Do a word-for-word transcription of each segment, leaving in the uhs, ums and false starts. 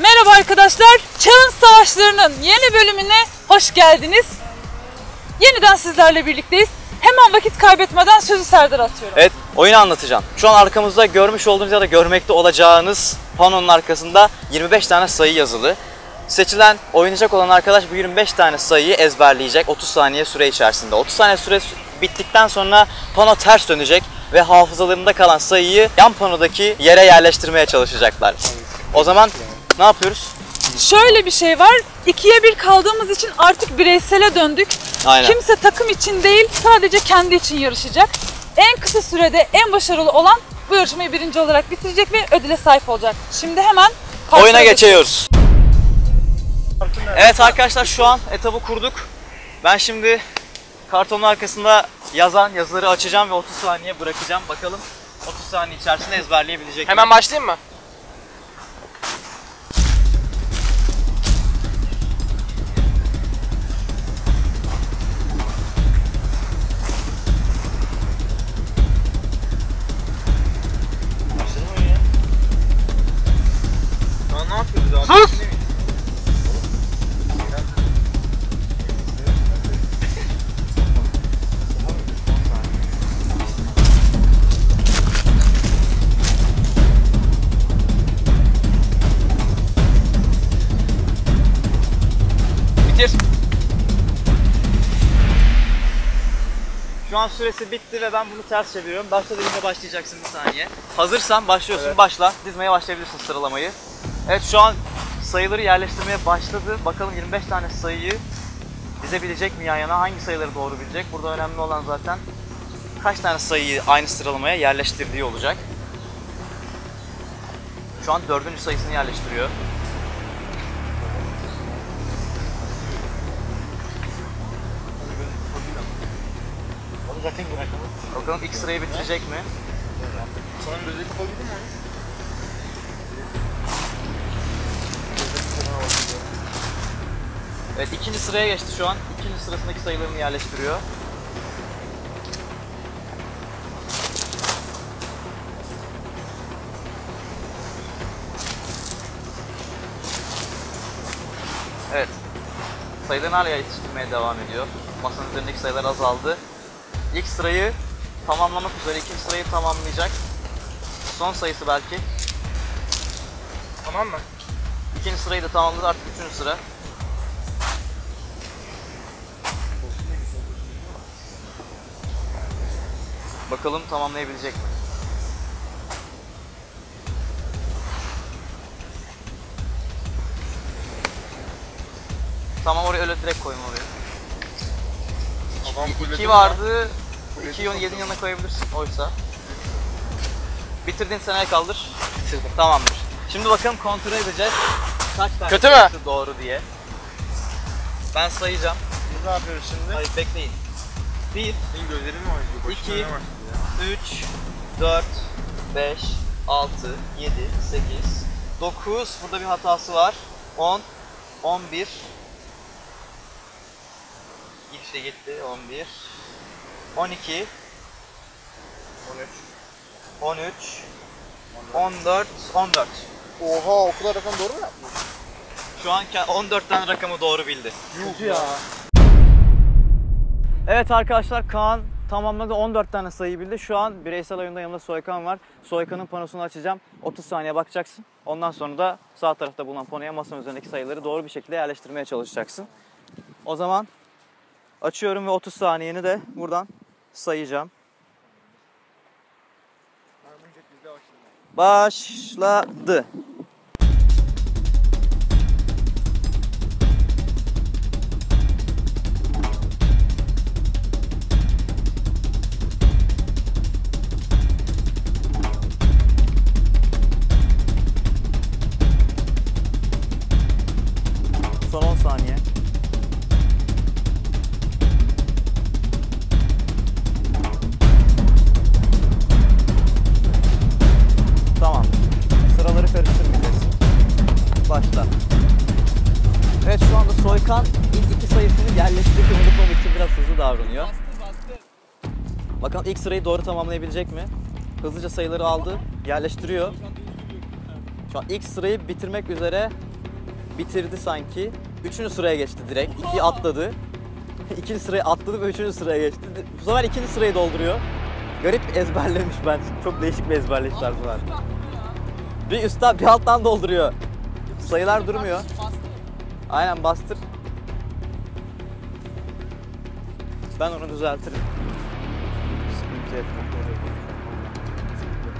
Merhaba arkadaşlar, Challenge Savaşları'nın yeni bölümüne hoş geldiniz. Yeniden sizlerle birlikteyiz. Hemen vakit kaybetmeden sözü Serdar'a atıyorum. Evet, oyunu anlatacağım. Şu an arkamızda görmüş olduğunuz ya da görmekte olacağınız panonun arkasında yirmi beş tane sayı yazılı. Seçilen, oynayacak olan arkadaş bu yirmi beş tane sayıyı ezberleyecek otuz saniye süre içerisinde. otuz saniye süre bittikten sonra pano ters dönecek ve hafızalarında kalan sayıyı yan panodaki yere yerleştirmeye çalışacaklar. O zaman ne yapıyoruz? Şöyle bir şey var, ikiye bir kaldığımız için artık bireysele döndük. Aynen. Kimse takım için değil, sadece kendi için yarışacak. En kısa sürede en başarılı olan bu yarışmayı birinci olarak bitirecek ve ödüle sahip olacak. Şimdi hemen oyuna geçiyoruz. Evet arkadaşlar, şu an etabı kurduk. Ben şimdi kartonun arkasında yazan yazıları açacağım ve otuz saniye bırakacağım. Bakalım otuz saniye içerisinde ezberleyebilecek. Hemen başlayayım mı? Şu an süresi bitti ve ben bunu ters çeviriyorum. Başla dediğimde başlayacaksın bir saniye. Hazırsan başlıyorsun, evet. Başla. Dizmeye başlayabilirsin sıralamayı. Evet, şu an sayıları yerleştirmeye başladı. Bakalım yirmi beş tane sayıyı dizebilecek mi yan yana? Hangi sayıları doğru bilecek? Burada önemli olan zaten kaç tane sayıyı aynı sıralamaya yerleştirdiği olacak. Şu an dördüncü sayısını yerleştiriyor. Bakalım ilk sırayı bitirecek mi? Sana bir özellik koydun mu? Evet, ikinci sıraya geçti şu an. İkinci sırasındaki sayılarını yerleştiriyor. Evet. Sayılarını hala yetiştirmeye devam ediyor. Masanın üzerindeki sayılar azaldı. İlk sırayı tamamlamak üzere, ikinci sırayı tamamlayacak. Son sayısı belki. Tamam mı? İkinci sırayı da tamamladı, artık üçüncü sıra. Bakalım tamamlayabilecek mi? Tamam, oraya öyle direkt koyma oraya. iki vardı, ikiyi yedinin yanına koyabilirsin oysa. Bitirdiğin seneye kaldır. Bitirdim. Tamamdır. Şimdi bakalım kontrol edeceğiz kaç tane Kötü mü? doğru diye. Ben sayacağım. Ne yapıyoruz şimdi? Hayır, bekleyin. bir, iki, üç, dört, beş, altı, yedi, sekiz, dokuz, burada bir hatası var. on, on bir, İşte gitti, on bir, on iki, on üç, on dört, on dört. Oha, o kadar rakam doğru mu yapmış? Şu an on dört tane rakamı doğru bildi. Yuh ya. Evet arkadaşlar, Kaan tamamladı, on dört tane sayı bildi. Şu an bireysel oyunda yanımda Soykan var. Soykan'ın panosunu açacağım. otuz saniye bakacaksın. Ondan sonra da sağ tarafta bulunan panoya masanın üzerindeki sayıları doğru bir şekilde yerleştirmeye çalışacaksın. O zaman açıyorum ve otuz saniyeni de buradan sayacağım. Başladı. Son on saniye. Evet, şu anda Soykan ilk iki sayısını yerleştirip unutmamak için biraz hızlı davranıyor. Bastır, bastır. Bakalım ilk sırayı doğru tamamlayabilecek mi? Hızlıca sayıları aldı, yerleştiriyor. Şu an ilk sırayı bitirmek üzere bitirdi sanki. Üçüncü sıraya geçti direkt. İkiyi atladı. İkinci sıraya atladı ve üçüncü sıraya geçti. Bu sefer ikinci sırayı dolduruyor. Garip ezberlemiş bence. Çok değişik bir ezberleyiş tarzı var. Bir üstten bir alttan dolduruyor. Sayılar durmuyor. Aynen bastır. Ben onu düzeltirim.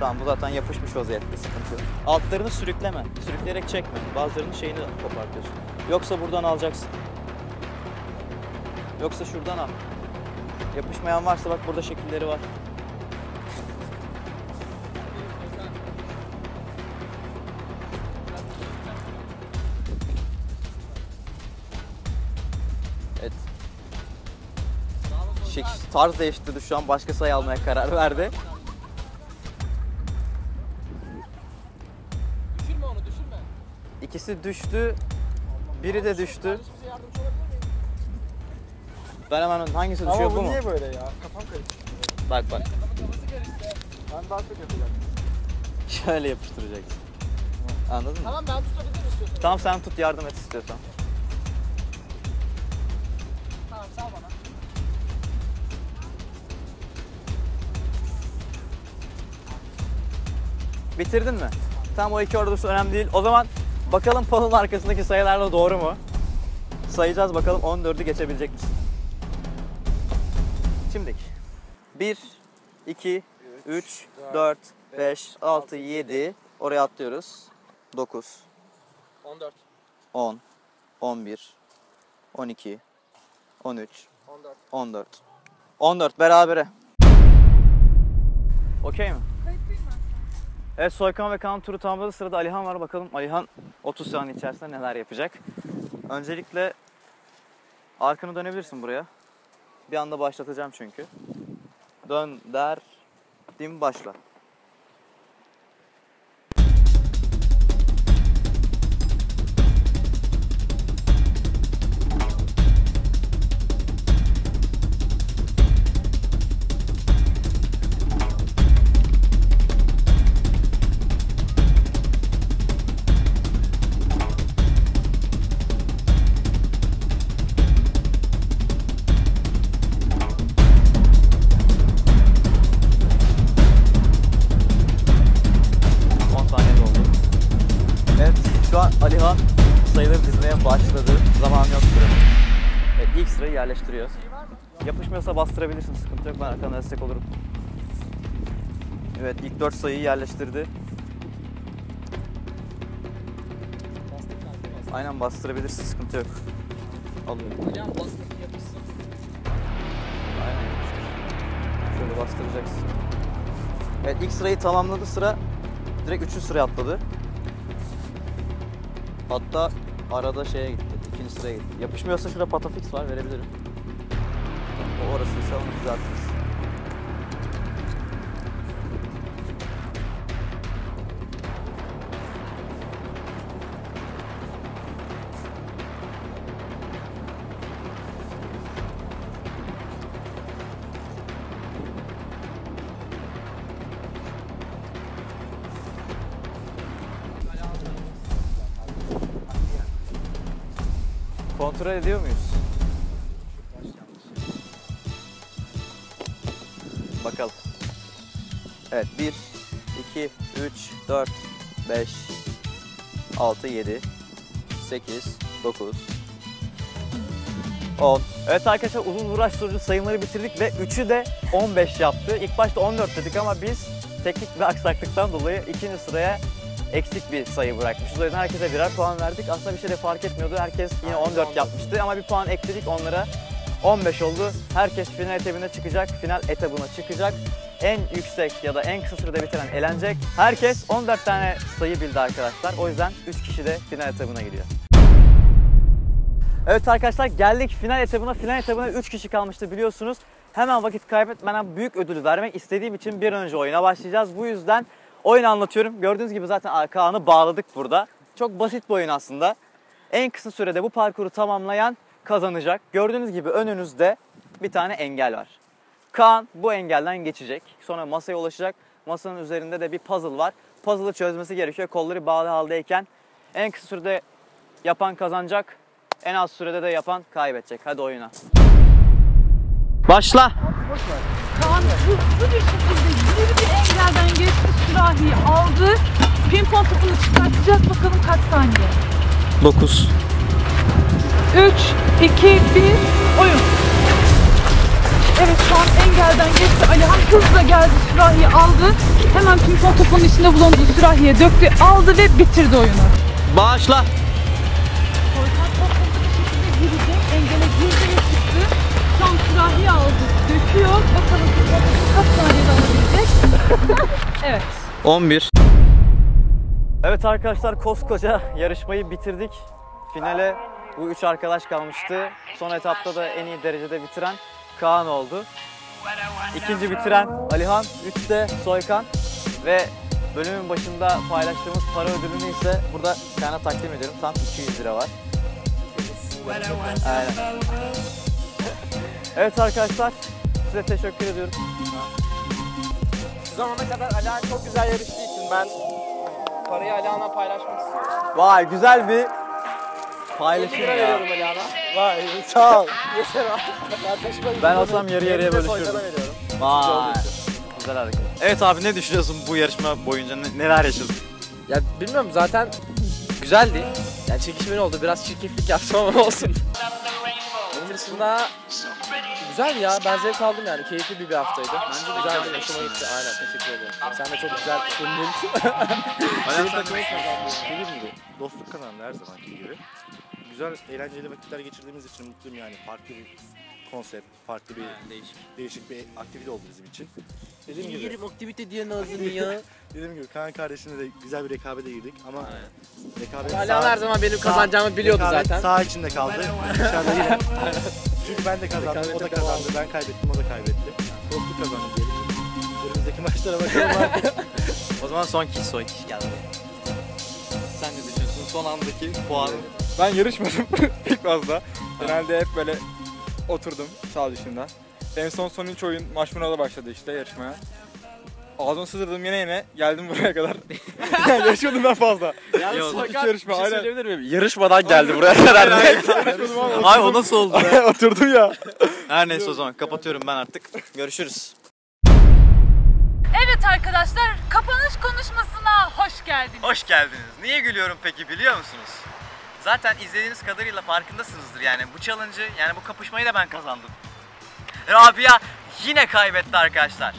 Tamam, bu zaten yapışmış vaziyette, sıkıntı yok. Altlarını sürükleme, sürükleyerek çekme. Bazılarının şeyini kopartıyorsun. Yoksa buradan alacaksın. Yoksa şuradan al. Yapışmayan varsa bak burada şekilleri var. Evet. Şey, tarz değiştirdi şu an, başka sayı almaya karar verdi. İkisi düştü, biri de düştü. Ben hemen hangisi düşüyor, ama bu, bu mu? Niye böyle ya? Kafam karıştı. Bak bak. Ben daha çok yapacağım. Şöyle yapıştıracaksın. Anladın mı? Tamam, ben tutabilirim istiyorsan. Tamam, sen tut, yardım et istiyorsan. Tamam, sağ ol bana. Bitirdin mi? Tamam, o iki orada dursun, önemli değil. O zaman bakalım panonun arkasındaki sayılarla doğru mu? Sayacağız bakalım on dördü geçebilecek misin? Şimdi bir, iki, üç, dört, beş, altı, yedi, oraya atlıyoruz. dokuz, on, on bir, on iki, on üç, on dört, on dört berabere. Okey mi? Evet, Soykan ve Kaan turu tamamladı. Sırada Alihan var. Bakalım Alihan otuz saniye içerisinde neler yapacak. Öncelikle arkanı dönebilirsin buraya. Bir anda başlatacağım çünkü. Dön der, dim başla. Yerleştiriyoruz. Yapışmıyorsa bastırabilirsin, sıkıntı yok. Ben arkana destek olurum. Evet, ilk dört sayıyı yerleştirdi. Aynen, bastırabilirsin, sıkıntı yok. Alıyorum. Aynen, şöyle bastıracaksın. Evet, ilk sırayı tamamladı sıra. Direkt üçüncü sıraya atladı. Hatta arada şeye gitti. İkinci sıraya gitti. Yapışmıyorsa şurada patafix var, verebilirim. O orasıysa onu düzeltiriz. Kontrol ediyor muyuz? Bakalım. Evet, bir, iki, üç, dört, beş, altı, yedi, sekiz, dokuz, on. Evet arkadaşlar, uzun uğraş sonucu sayımları bitirdik ve üçü de on beş yaptı. İlk başta on dört dedik ama biz teknik ve aksaklıktan dolayı ikinci sıraya eksik bir sayı bırakmışız. O yüzden herkese birer puan verdik. Aslında bir şey de fark etmiyordu. Herkes yine on dört yapmıştı ama bir puan ekledik onlara. on beş oldu. Herkes final etabına çıkacak. Final etabına çıkacak. En yüksek ya da en kısa sürede bitiren elenecek. Herkes on dört tane sayı bildi arkadaşlar. O yüzden üç kişi de final etabına gidiyor. Evet arkadaşlar, geldik final etabına. Final etabına üç kişi kalmıştı biliyorsunuz. Hemen vakit kaybetmeden büyük ödülü vermek istediğim için bir an önce oyuna başlayacağız. Bu yüzden oyunu anlatıyorum. Gördüğünüz gibi zaten Kaan'ı bağladık burada. Çok basit bir oyun aslında. En kısa sürede bu parkuru tamamlayan kazanacak. Gördüğünüz gibi önünüzde bir tane engel var. Kaan bu engelden geçecek. Sonra masaya ulaşacak. Masanın üzerinde de bir puzzle var. Puzzle'ı çözmesi gerekiyor kolları bağlı haldeyken. En kısa sürede Yapan kazanacak. En az sürede de yapan kaybedecek. Hadi oyuna. Başla. Kaan hızlı bir şekilde yürü bir engelden geçti, sürahiyi aldı. Pimpon topunu çıkartacağız. Bakalım kaç saniye? dokuz. üç, iki, bir, oyun. Evet, şu an engelden geçti. Alihan hızla geldi, sürahiyi aldı. Hemen pimpon topunun içinde bulunduğu sürahiye döktü, aldı ve bitirdi oyunu. Bağışla. Soykan çok hızlı bir şekilde girecek. Engele girdi ve çıktı. Şu an sürahiyi aldı, döküyor. Bakalım kaç saniyede alabilecek. Evet. on bir. Evet arkadaşlar, koskoca yarışmayı bitirdik. Finale bu üç arkadaş kalmıştı. Son etapta da en iyi derecede bitiren Kaan oldu. İkinci bitiren Alihan, üçte Soykan ve bölümün başında paylaştığımız para ödülünü ise burada Kaan'a takdim ediyorum. Tam iki yüz lira var. Aynen. Evet arkadaşlar, size teşekkür ediyorum. Zamana kadar Alihan çok güzel yarıştığı için ben parayı Alihan'a paylaşmak istiyorum. Vay, güzel bir paylaşım ya. Veriyorum Alihan'a. Vay, sağ ol. Yeter abi. Ben olsam yarı yarıya bölüşürdüm. Vay. Güzel hareket. Evet abi, ne düşünüyorsun bu yarışma boyunca? Neler yaşadın? Ya bilmiyorum, zaten güzeldi. Yani çekişmeli oldu. Biraz çirkeflik yaptım ama olsun. Onun dışında güzel ya. Ben zevk aldım yani. Keyifli bir, bir haftaydı. Bence güzel bir yaşama gitti. Aynen, teşekkür ederim. Sen de çok güzel sundun. Hayat takımı kazandı. Değil miydi? Dostluk kazandı her zamanki gibi. Güzel, eğlenceli vakitler geçirdiğimiz için mutluyum yani. Farklı bir konsept, farklı bir yani değişik. değişik bir aktivite oldu bizim için. Dediğim gibi. Yerim aktivite diye nazım ya. Dediğim gibi Kaan kardeşimle de güzel bir rekabete girdik ama evet. rekabet Alihan her zaman benim kazanacağımı biliyordu zaten. Sağ içinde kaldı. Dışarıda yine. Çünkü ben de kazandım, rekabete o da kazandı. Kaldı. Ben kaybettim, o da kaybetti. Dostluk kazandı diyelim. Önümüzdeki maçlara bakalım artık. O zaman son kişi, son kişi geldi. Sen ne düşünüyorsun son andaki puanı? Ben yarışmadım ilk fazla. Genelde hep böyle oturdum sağ dışından. En son son üç oyun Maşmuna'da başladı işte yarışmaya. Ağzımı sızdırdım yine yine geldim buraya kadar. Yarışmadım ben fazla. Yani Soykan yarışma, bir şey söyleyebilir miyim? Yarışmadan geldi buraya kadar. Ay o nasıl oldu ya? Oturdum ya. Her neyse, o zaman kapatıyorum ben artık. Görüşürüz. Evet arkadaşlar, kapanış konuşmasına hoş geldiniz. Hoş geldiniz. Niye gülüyorum peki biliyor musunuz? Zaten izlediğiniz kadarıyla farkındasınızdır yani bu challenge'ı, yani bu kapışmayı da ben kazandım. Rabia yine kaybetti arkadaşlar.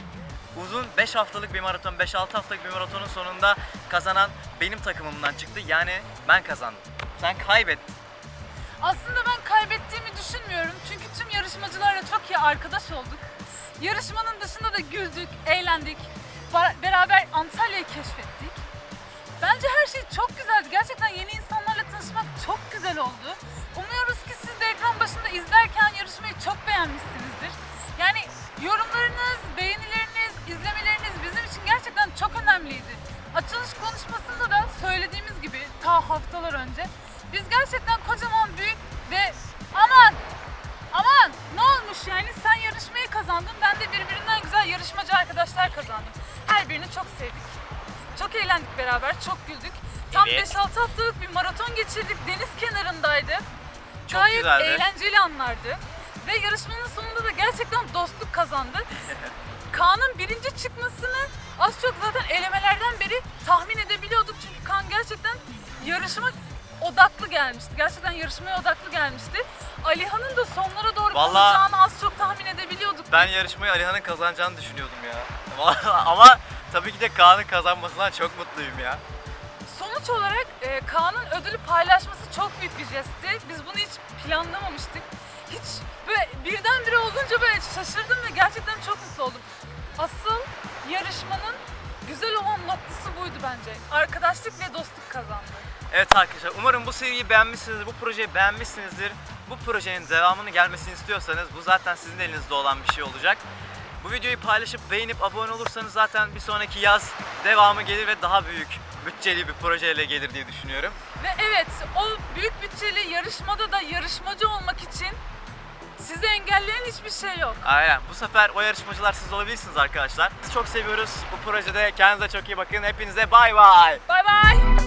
Uzun beş haftalık bir maraton, beş altı haftalık bir maratonun sonunda kazanan benim takımımdan çıktı. Yani ben kazandım. Sen kaybettin. Aslında ben kaybettiğimi düşünmüyorum. Çünkü tüm yarışmacılarla çok iyi arkadaş olduk. Yarışmanın dışında da güldük, eğlendik. Beraber Antalya'yı keşfettik. Bence her şey çok güzeldi. Gerçekten yeni insanlarla tanışmak çok güzel oldu. Umuyoruz ki siz de ekran başında izlerken yarışmayı çok beğenmişsinizdir. Yani yorumlarınız, beğenileriniz, izlemeleriniz bizim için gerçekten çok önemliydi. Açılış konuşmasında da söylediğimiz gibi ta haftalar önce biz gerçekten kocaman büyük ve aman aman ne olmuş yani, sen yarışmayı kazandın, ben de birbirinden güzel yarışmacı arkadaşlar kazandım. Her birini çok sevdik. Çok eğlendik beraber, çok güldük. Tam evet. beş altı haftalık bir maraton geçirdik. Deniz kenarındaydı. Çok Gayet güzeldi. Eğlenceli anlardı. Ve yarışmanın sonunda da gerçekten dostluk kazandı. Kaan'ın birinci çıkmasını az çok zaten elemelerden beri tahmin edebiliyorduk. Çünkü Kaan gerçekten yarışma odaklı gelmişti. Gerçekten yarışmaya odaklı gelmişti. Alihan'ın da sonlara doğru kazanacağını az çok tahmin edebiliyorduk. Ben yarışmayı Alihan'ın kazanacağını düşünüyordum ya. Ama tabii ki de Kaan'ın kazanmasından çok mutluyum ya. Sonuç olarak e, Kaan'ın ödülü paylaşması çok büyük bir jestti. Biz bunu hiç planlamamıştık. Hiç böyle birdenbire olunca böyle şaşırdım ve gerçekten çok mutlu oldum. Asıl yarışmanın güzel olan noktası buydu bence. Arkadaşlık ve dostluk kazandı. Evet arkadaşlar, umarım bu seriyi beğenmişsinizdir, bu projeyi beğenmişsinizdir. Bu projenin devamını gelmesini istiyorsanız bu zaten sizin elinizde olan bir şey olacak. Bu videoyu paylaşıp beğenip abone olursanız zaten bir sonraki yaz devamı gelir ve daha büyük bütçeli bir projeyle gelir diye düşünüyorum. Ve evet, o büyük bütçeli yarışmada da yarışmacı olmak için sizi engelleyen hiçbir şey yok. Aynen, bu sefer o yarışmacılar siz olabilirsiniz arkadaşlar. Sizi çok seviyoruz. Bu projede kendinize çok iyi bakın. Hepinize bay bay. Bay bay.